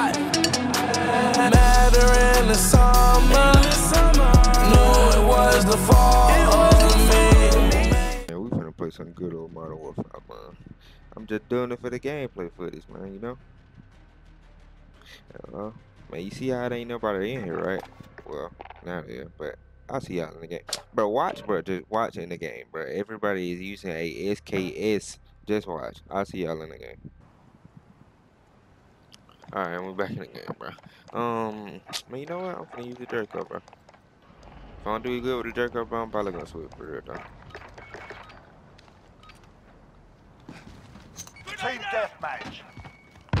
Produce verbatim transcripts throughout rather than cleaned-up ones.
hot. Matter in the summer. No, it was the fall of me. Man, we finna play some good old Modern Warfare, man. I'm just doing it for the gameplay footage, man, you know? Uh, man, you see how it ain't nobody in here, right? Well, not here, but I'll see y'all in the game. But watch, bro. Just watch in the game, bro. Everybody is using a S K S. Just watch. I'll see y'all in the game. Alright, we're back in the game, bro. Um, man, you know what? I'm gonna use the jerk up, bro. If I don't do good with the jerk up, bro, I'm probably gonna switch for real, though. Team deathmatch. I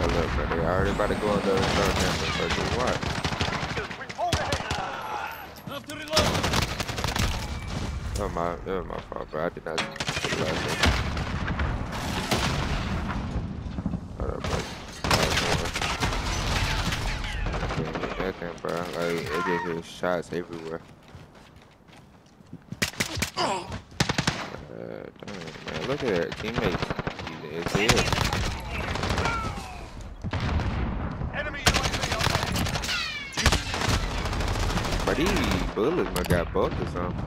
love it, they already about to go on the other side of the what? Oh my, that was my fault, bro. I did not see the last thing. Hold up, bro. I can't do nothing, bro. Like, it just hit shots everywhere. Uh, damn, man. Look at that, teammates. It's it. These bullets might got bugged or something.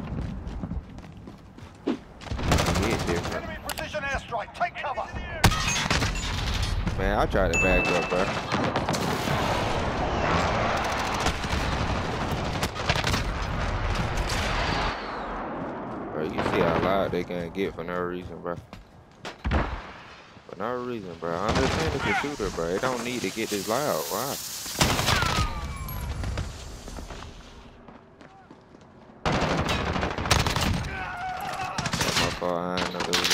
Enemy precision airstrike, take cover. Man, I'll try to back up, bro. Bro, you see how loud they can't get for no reason, bro. For no reason, bro. I understand it's a shooter, bro. It don't need to get this loud. Why? Oh, I know there was the last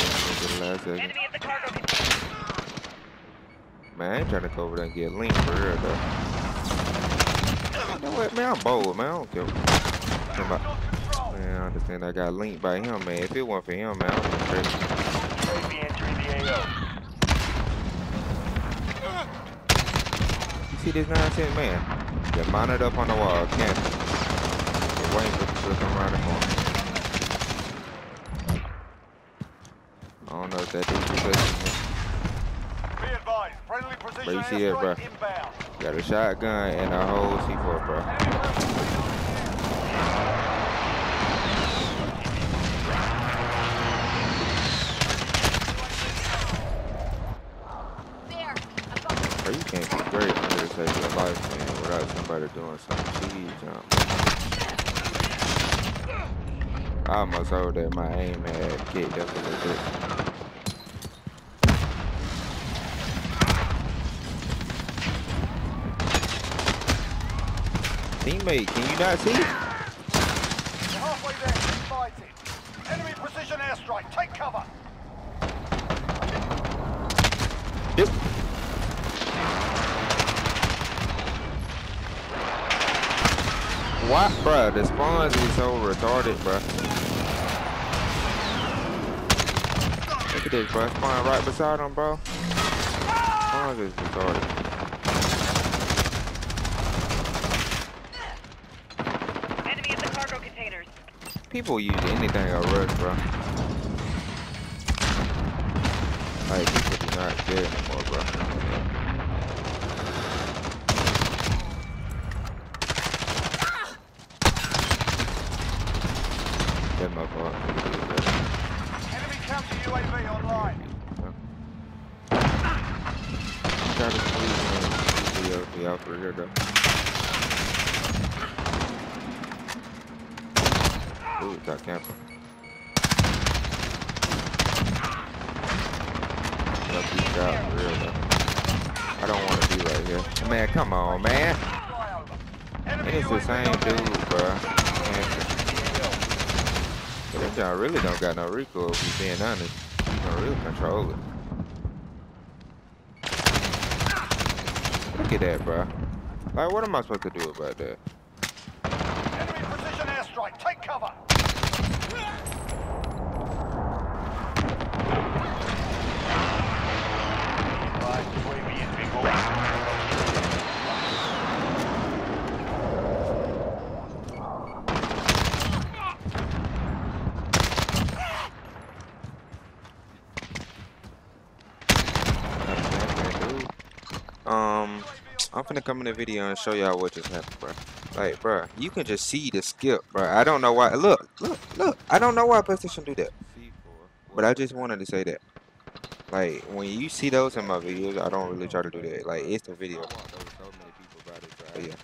second. Enemy of the cargo container. Man, I ain't trying to go over there and get linked for real, though. You know what, man? I'm bold, man. I don't care. Man, I understand I got linked by him, man. If it wasn't for him, man, I would be crazy. You see this nonsense, man? Get mounted up on the wall, can't you? You're waiting for the come around the corner. I don't know if that dude's possessing. Be advised, friendly precision airstrike inbound. Bro, you see it, bro. Got a shotgun and a whole C four, bro. There. Bro, you can't be great under the sake of life, man, without somebody doing something cheesy, jump. I almost heard that my aim had kicked up a little bit. Teammate, can you not see? You're halfway there, keep fighting. Enemy precision airstrike, take cover. Yep. What, bruh? The spawns is so retarded, bruh. Look at this, bruh. Spawn right beside him, bro. Spawns is retarded. People use anything I rush, bro. Like, people do not care anymore, bro. That's my fault. Enemy counter U A V online. I'm trying to squeeze the U A V out for here, though. Ooh, got camper. Job, real, I don't want to be right here. Man, come on, man. It's the same dude, bro. But y'all really don't got no recoil, if you're being honest. No real control it. Look at that, bro. Like, what am I supposed to do about that? Enemy precision airstrike, take cover. um, I'm finna come in the video and show y'all what just happened, bro. Like, bro, you can just see the skip, bro. I don't know why. Look, look, look. I don't know why PlayStation do that. But I just wanted to say that. Like, when you see those in my videos, I don't really try to do that. Like, it's the video. But yeah.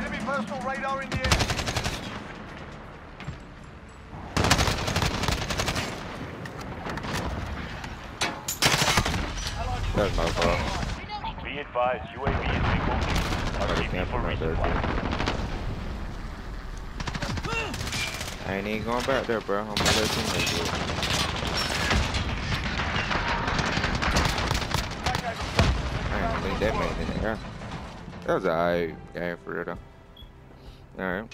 Enemy personal radar in the air. That's my fault. Be advised, U A V is being located. I ain't even going back there, bro. I'm gonna let you make it. I ain't think that made it in there. That was an alright game for real though. Alright.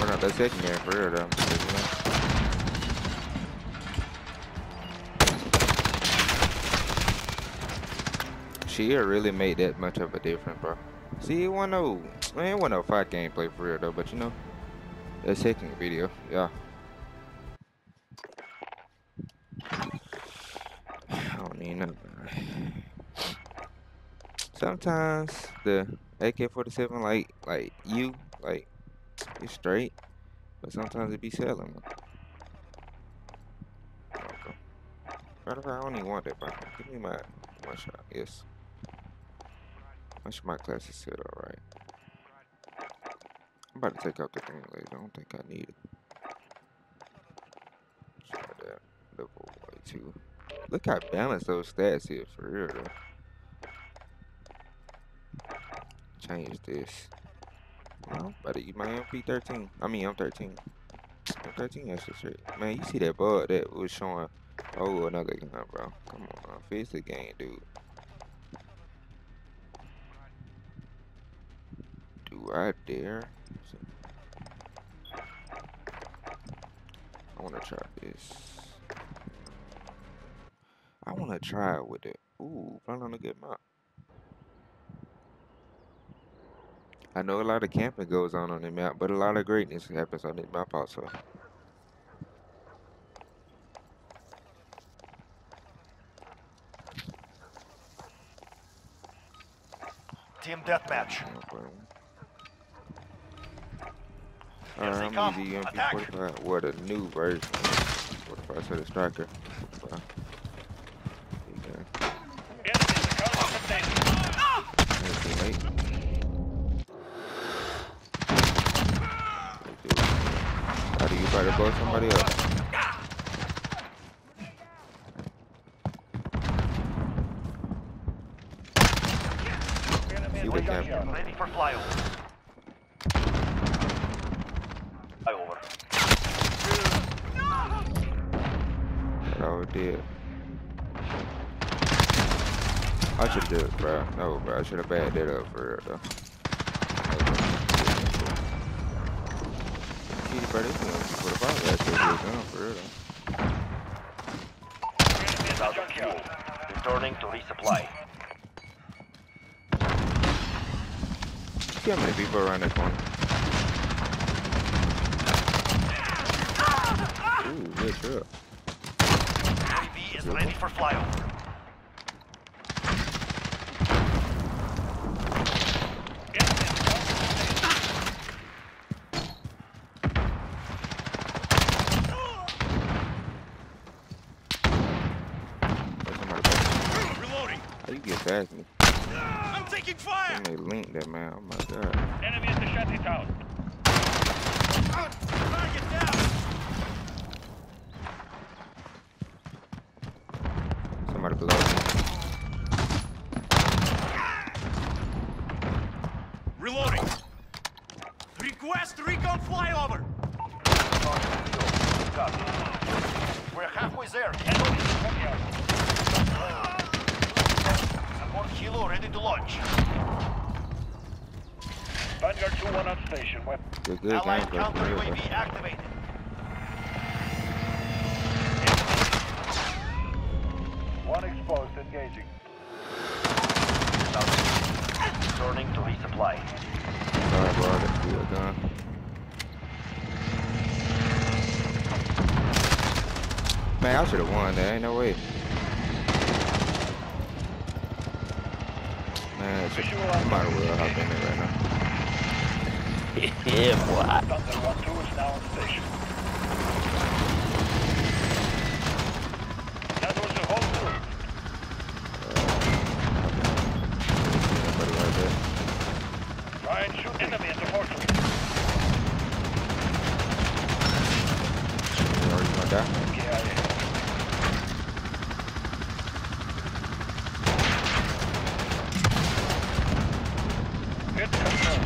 We're not the second game for real though. She really made that much of a difference, bro. See, it wasn't no, it wasn't no fight gameplay for real though, but you know, that's taking a video, yeah. I don't need nothing. Sometimes the A K forty-seven, like, like you, like, it's straight, but sometimes it be selling. Okay. I don't even want that, bro. Give me my, my shot. Yes. My class is set, alright. I'm about to take out the thing later. I don't think I need it. Try that level way too. Look how balanced those stats is for real though. Change this. Well, I'm about to eat my M P thirteen. I mean, I'm thirteen. I'm thirteen, that's the shit. Man, you see that bug that was showing. Oh, another gun, bro. Come on, bro. Fix the game, dude. Right there. I want to try this. I want to try it with it. Ooh, I'm on a good map. I know a lot of camping goes on on the map, but a lot of greatness happens on this map also. Team deathmatch. Okay. Alright, I'm gonna use the M P forty-five, well, the new version. forty-five for the striker. Wow. There you go. How do you try to blow somebody up? See what happened. Ready for flyover. Did. I should do it, bro. No, bro. I should have bagged that up for real, though. See, bro, this one put a bomb last year for real, though. Out of fuel. Returning to resupply. See how many people around that corner? Ooh, good trip. Ready for flyover. Reloading. How you get past me? I'm taking fire. They linked that man. Oh my god. Enemy at the shanty town. Target down. Somebody below me. Reloading. Request recon flyover. We're halfway there. Support Kilo ready to launch. Vanguard two one on station. Allied counter U A V activated. One exposed, engaging. Returning to resupply. Alright, bro, let's do it, huh? man, I should have won that. Ain't no way. Man, I might as well hop in there right now. Yeah, boy. Thunder twelve is now on station. That was the whole group. Everybody right there. Try and shoot enemy at the fortress. You already went down? Yeah, yeah. Hit confirmed.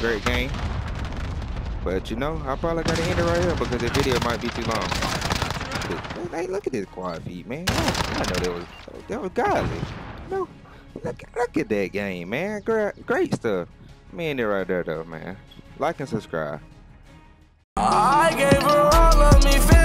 Great game, but you know I probably gotta end it right here because the video might be too long. Hey, look at this quad feed, man. I know that was that was godly. You know, look, look at that game, man. Great, great stuff. Me and it right there, though, man. Like and subscribe. I gave her all of me.